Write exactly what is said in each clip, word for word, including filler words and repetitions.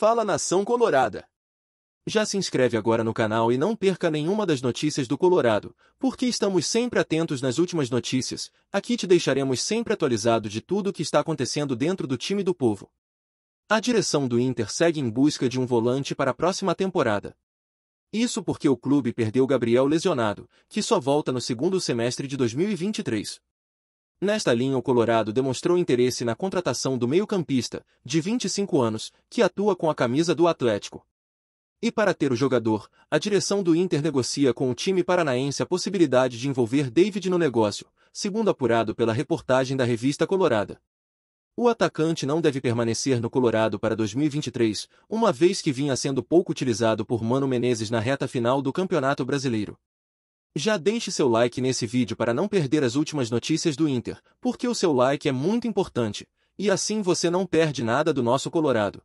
Fala, nação colorada! Já se inscreve agora no canal e não perca nenhuma das notícias do Colorado, porque estamos sempre atentos nas últimas notícias, aqui te deixaremos sempre atualizado de tudo o que está acontecendo dentro do time do povo. A direção do Inter segue em busca de um volante para a próxima temporada. Isso porque o clube perdeu Gabriel lesionado, que só volta no segundo semestre de dois mil e vinte e três. Nesta linha, o Colorado demonstrou interesse na contratação do meio-campista, de vinte e cinco anos, que atua com a camisa do Atlético. E para ter o jogador, a direção do Inter negocia com o time paranaense a possibilidade de envolver David no negócio, segundo apurado pela reportagem da revista Colorada. O atacante não deve permanecer no Colorado para dois mil e vinte e três, uma vez que vinha sendo pouco utilizado por Mano Menezes na reta final do Campeonato Brasileiro. Já deixe seu like nesse vídeo para não perder as últimas notícias do Inter, porque o seu like é muito importante, e assim você não perde nada do nosso Colorado.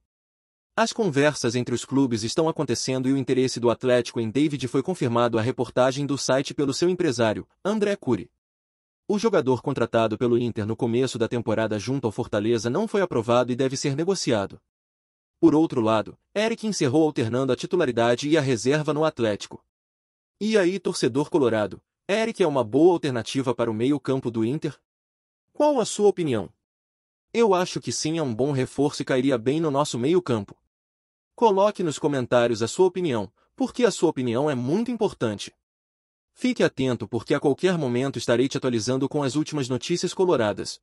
As conversas entre os clubes estão acontecendo e o interesse do Atlético em David foi confirmado à reportagem do site pelo seu empresário, André Cury. O jogador contratado pelo Inter no começo da temporada junto ao Fortaleza não foi aprovado e deve ser negociado. Por outro lado, Erick encerrou alternando a titularidade e a reserva no Atlético. E aí, torcedor colorado, Erick é uma boa alternativa para o meio-campo do Inter? Qual a sua opinião? Eu acho que sim, é um bom reforço e cairia bem no nosso meio-campo. Coloque nos comentários a sua opinião, porque a sua opinião é muito importante. Fique atento porque a qualquer momento estarei te atualizando com as últimas notícias coloradas.